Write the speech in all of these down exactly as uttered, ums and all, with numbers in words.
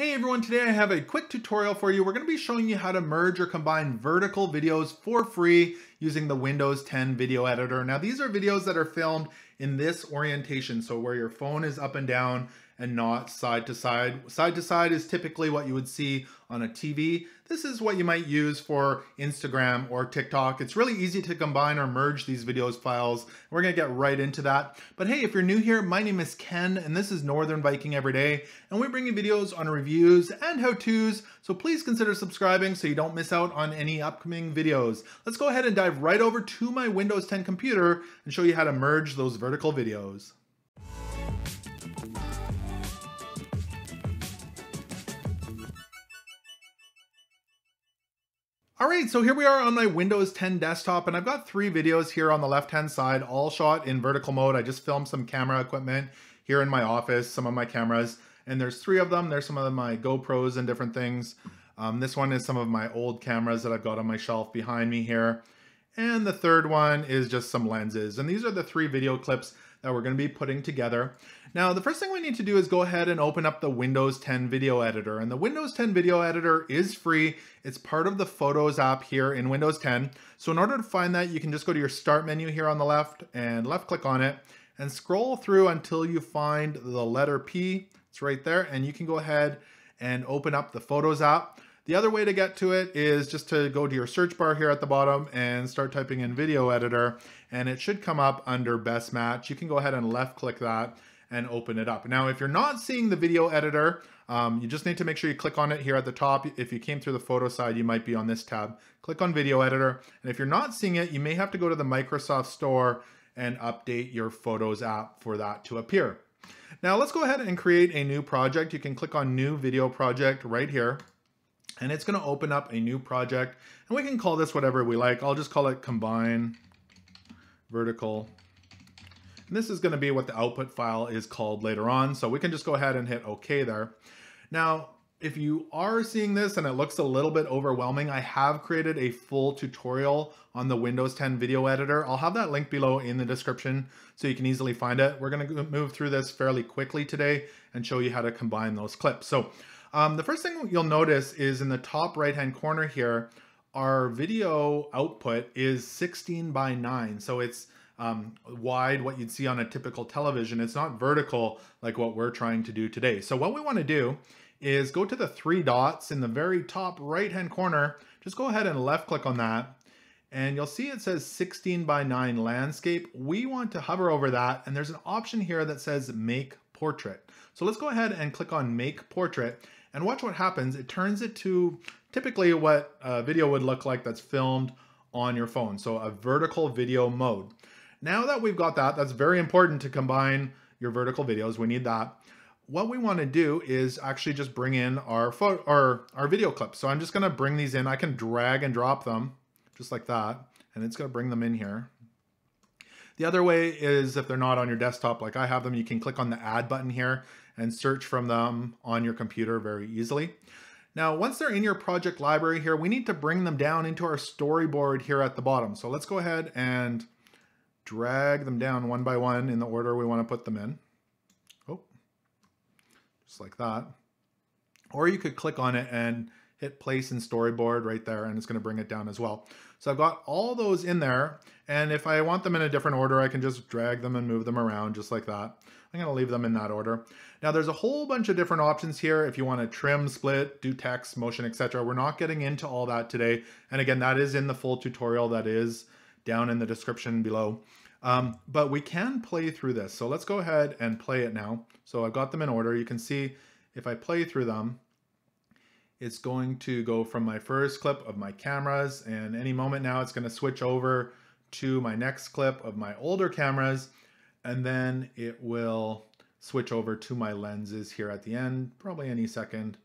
Hey everyone, today I have a quick tutorial for you. We're going to be showing you how to merge or combine vertical videos for free using the Windows ten video editor. Now these are videos that are filmed in this orientation, so where your phone is up and down and not side to side. Side to side is typically what you would see on a T V. This is what you might use for Instagram or TikTok. It's really easy to combine or merge these videos files. We're going to get right into that. But hey, if you're new here, my name is Ken and this is Northern Viking Everyday, and we bring you videos on reviews and how-tos, so please consider subscribing so you don't miss out on any upcoming videos. Let's go ahead and dive right over to my Windows ten computer and show you how to merge those vertical videos. All right, so here we are on my Windows ten desktop, and I've got three videos here on the left-hand side, all shot in vertical mode. I just filmed some camera equipment here in my office, some of my cameras, and there's three of them. There's some of my GoPros and different things. Um, this one is some of my old cameras that I've got on my shelf behind me here. And the third one is just some lenses. And these are the three video clips that we're gonna be putting together. Now, the first thing we need to do is go ahead and open up the Windows ten video editor. And the Windows ten video editor is free. It's part of the Photos app here in Windows ten. So in order to find that, you can just go to your start menu here on the left and left click on it and scroll through until you find the letter P. It's right there. And you can go ahead and open up the Photos app. The other way to get to it is just to go to your search bar here at the bottom and start typing in video editor, and it should come up under best match. You can go ahead and left click that and open it up. Now, if you're not seeing the video editor, um, you just need to make sure you click on it here at the top. If you came through the photo side, you might be on this tab. Click on video editor. And if you're not seeing it, you may have to go to the Microsoft store and update your Photos app for that to appear. Now let's go ahead and create a new project. You can click on new video project right here, and it's going to open up a new project, and we can call this whatever we like. I'll just call it combine vertical. And this is going to be what the output file is called later on. So we can just go ahead and hit okay there. Now, if you are seeing this and it looks a little bit overwhelming, I have created a full tutorial on the Windows ten video editor. I'll have that link below in the description so you can easily find it. We're going to move through this fairly quickly today and show you how to combine those clips. So Um, the first thing you'll notice is in the top right-hand corner here, our video output is sixteen by nine. So it's um, wide, what you'd see on a typical television. It's not vertical like what we're trying to do today. So what we want to do is go to the three dots in the very top right-hand corner. Just go ahead and left-click on that. And you'll see it says sixteen by nine landscape. We want to hover over that. And there's an option here that says make portrait. So let's go ahead and click on make portrait. And watch what happens. It turns it to typically what a video would look like that's filmed on your phone. So a vertical video mode. Now that we've got that, that's very important to combine your vertical videos. We need that. What we want to do is actually just bring in our, photo, our, our video clips. So I'm just going to bring these in. I can drag and drop them just like that. And it's going to bring them in here. The other way is if they're not on your desktop like I have them, you can click on the add button here and search from them on your computer very easily. Now, once they're in your project library here, we need to bring them down into our storyboard here at the bottom. So let's go ahead and drag them down one by one in the order we want to put them in. Oh, just like that. Or you could click on it and hit place in storyboard right there, and it's going to bring it down as well. So I've got all those in there, and if I want them in a different order, I can just drag them and move them around just like that. I'm going to leave them in that order. Now there's a whole bunch of different options here if you want to trim, split, do text, motion, et cetera. We're not getting into all that today. And again, that is in the full tutorial that is down in the description below. Um, but we can play through this. So let's go ahead and play it now. So I've got them in order. You can see if I play through them, it's going to go from my first clip of my cameras, and any moment now it's going to switch over to my next clip of my older cameras, and then it will switch over to my lenses here at the end, probably any second.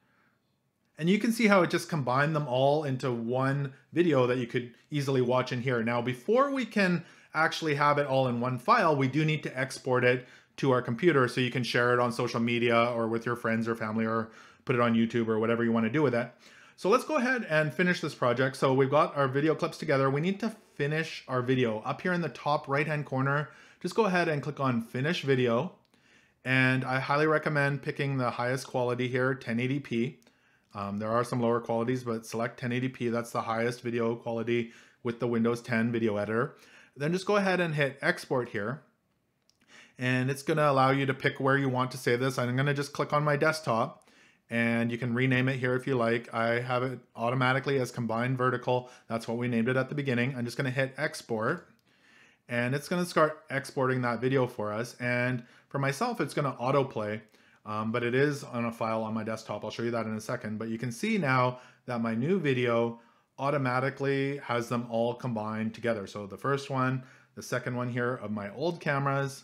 And you can see how it just combined them all into one video that you could easily watch in here. Now, before we can actually have it all in one file, we do need to export it to our computer so you can share it on social media or with your friends or family, or put it on YouTube or whatever you want to do with it. So let's go ahead and finish this project. So we've got our video clips together. We need to finish our video. Up here in the top right-hand corner, just go ahead and click on finish video. And I highly recommend picking the highest quality here, ten eighty p. Um, there are some lower qualities, but select ten eighty p. That's the highest video quality with the Windows ten video editor. Then just go ahead and hit export here. And it's gonna allow you to pick where you want to save this. I'm gonna just click on my desktop, and you can rename it here if you like. I have it automatically as combined vertical. That's what we named it at the beginning. I'm just gonna hit export, and it's gonna start exporting that video for us. And for myself, it's gonna autoplay, um, but it is on a file on my desktop. I'll show you that in a second. But you can see now that my new video automatically has them all combined together. So the first one, the second one here of my old cameras,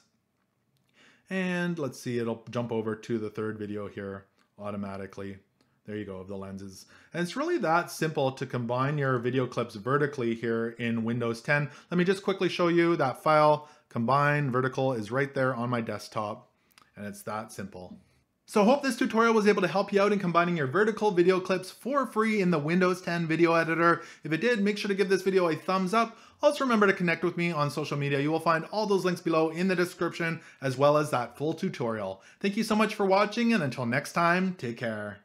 and let's see, it'll jump over to the third video here automatically. There you go, of the lenses. And it's really that simple to combine your video clips vertically here in Windows ten. Let me just quickly show you that file. Combine vertical is right there on my desktop, and it's that simple. So I hope this tutorial was able to help you out in combining your vertical video clips for free in the Windows ten video editor. If it did, make sure to give this video a thumbs up. Also remember to connect with me on social media. You will find all those links below in the description, as well as that full tutorial. Thank you so much for watching, and until next time, take care.